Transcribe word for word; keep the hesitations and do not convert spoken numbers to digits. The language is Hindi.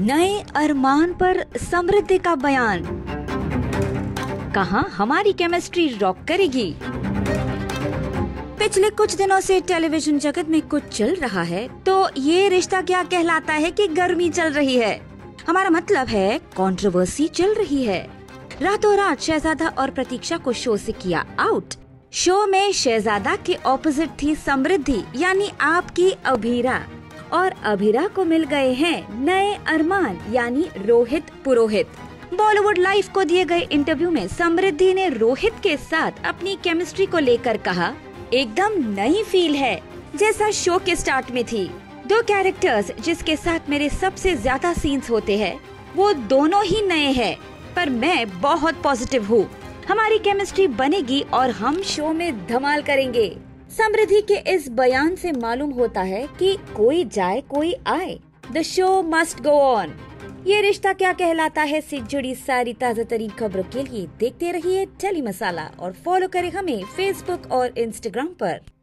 नए अरमान पर समृद्धि का बयान, कहा हमारी केमिस्ट्री रॉक करेगी। पिछले कुछ दिनों से टेलीविजन जगत में कुछ चल रहा है तो ये रिश्ता क्या कहलाता है कि गर्मी चल रही है। हमारा मतलब है कंट्रोवर्सी चल रही है। रातों रात शहजादा और प्रतीक्षा को शो से किया आउट। शो में शहजादा के ऑपोजिट थी समृद्धि यानी आपकी अभीरा, और अभीरा को मिल गए हैं नए अरमान यानी रोहित पुरोहित। बॉलीवुड लाइफ को दिए गए इंटरव्यू में समृद्धि ने रोहित के साथ अपनी केमिस्ट्री को लेकर कहा, एकदम नई फील है जैसा शो के स्टार्ट में थी। दो कैरेक्टर्स जिसके साथ मेरे सबसे ज्यादा सीन्स होते हैं वो दोनों ही नए हैं, पर मैं बहुत पॉजिटिव हूँ। हमारी केमिस्ट्री बनेगी और हम शो में धमाल करेंगे। समृद्धि के इस बयान से मालूम होता है कि कोई जाए कोई आए, the show must go on. ये रिश्ता क्या कहलाता है से जुड़ी सारी ताज़ा तरीन खबरों के लिए देखते रहिए टेली मसाला और फॉलो करें हमें फेसबुक और इंस्टाग्राम पर।